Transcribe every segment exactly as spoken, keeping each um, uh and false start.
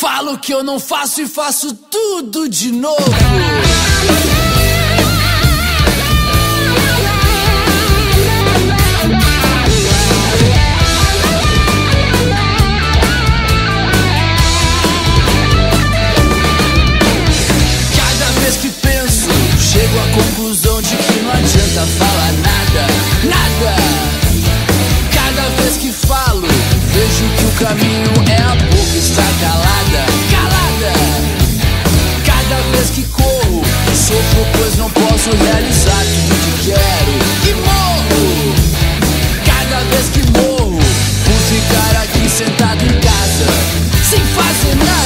Falo que eu não faço e faço tudo de novo. Chego à conclusão de que não adianta falar nada, nada. Cada vez que falo, vejo que o caminho é a boca estar calada, calada. Cada vez que corro, sofro pois não posso realizar tudo que quero e morro. Cada vez que morro, por ficar aqui sentado em casa, sem fazer nada.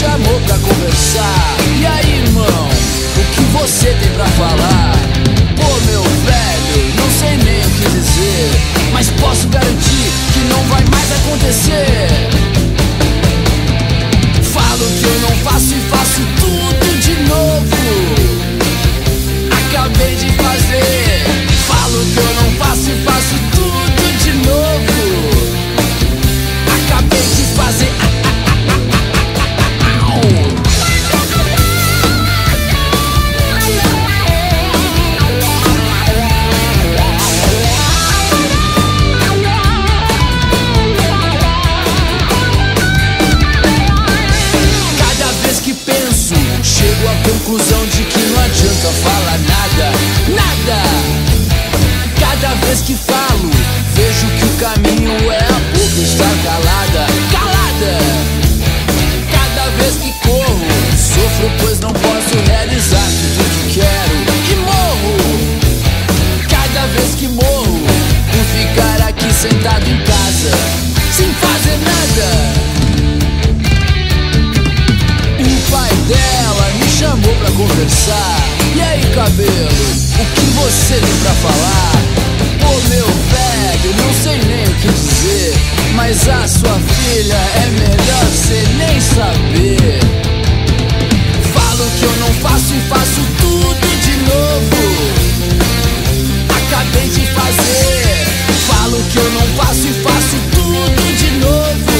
Chamou pra conversar. E aí, irmão, o que você tem pra falar? Pô, meu velho, não sei nem o que dizer, mas posso garantir que não vai mais acontecer. Falo que eu não faço e faço tudo de novo. Acabei de fazer. Falo que eu não faço e faço tudo de novo. Acabei de fazer. Chego à conclusão de que não adianta falar nada, nada. Cada vez que falo, vejo que o caminho é a boca estar calada, calada. Cada vez que corro, sofro pois não posso realizar tudo que quero e morro. Cada vez que morro, por ficar aqui sentado em casa, sem fazer nada. O pai dela me chamou pra conversar. E aí, cabelo, o que você tem pra falar? Ô, meu velho, não sei nem o que dizer, mas a sua filha é melhor você nem saber. Falo que eu não faço e faço tudo de novo. Acabei de fazer. Falo que eu não faço e faço tudo de novo.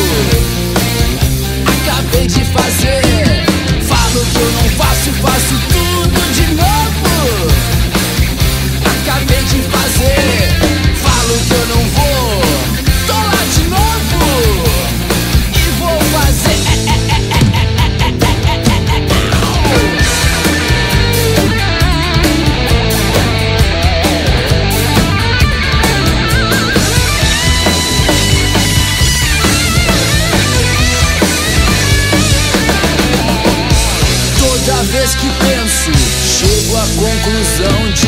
Acabei de fazer. Falo que eu não faço, faço tudo de novo. Acabei de fazer. Falo que eu não vou, tô lá de novo e vou fazer. Toda vez que penso, chego à conclusão de